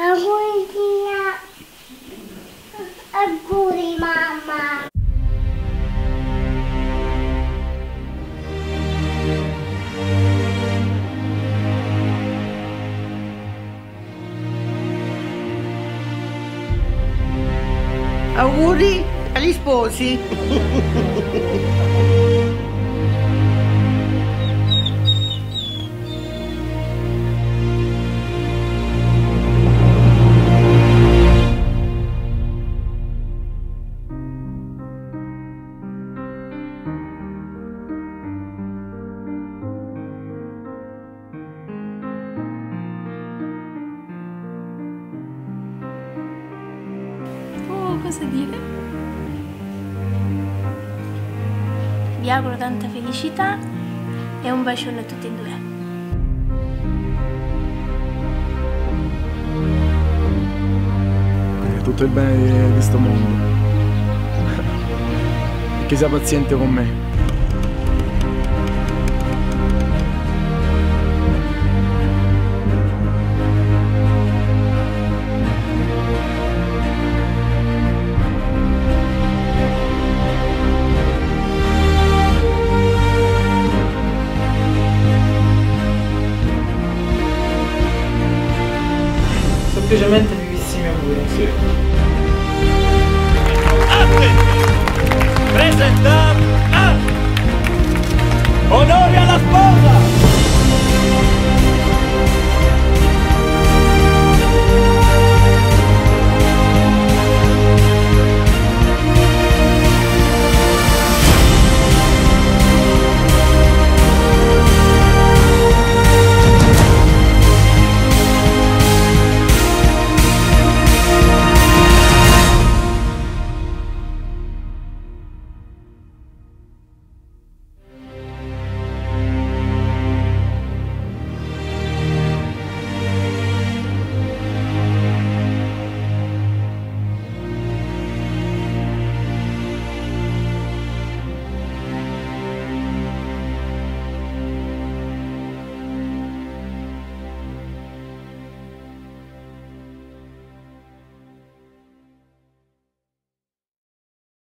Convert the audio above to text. Auguri mamma. Auguri agli sposi. Cosa dire? Vi auguro tanta felicità e un bacione a tutti e due. Tutto il bene di questo mondo. E che sia paziente con me. Semplicemente vivissimi auguri. Sì. Presentare. Onori alla sposa!